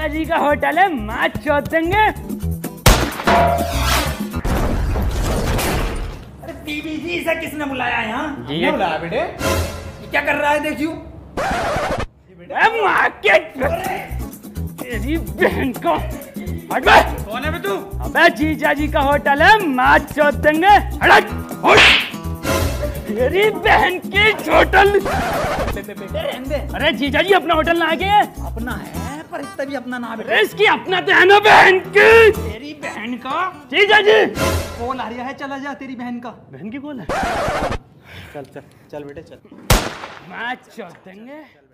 पिताजी का होटल है, माछ चौथ देंगे। अरे टीवी जी, इसे किसने बुलाया है यहाँ? ये बुलाया बेटे, क्या कर रहा है देखियो? तेरी बहन को हट बे। कौन है बे तू? अबे जीजा जी का होटल है, माछ चौथ देंगे। तेरी बहन के होटल। अरे जीजा जी अपना होटल ना आके अपना है, पर इसका भी अपना ना बेटा। इसकी अपना तो है ना बहन की। तेरी बहन का जीजा जी कॉल आ रहा है, चला जा। तेरी बहन का, बहन की कॉल है। चल चल चल बेटे चल, माछ चौथ देंगे।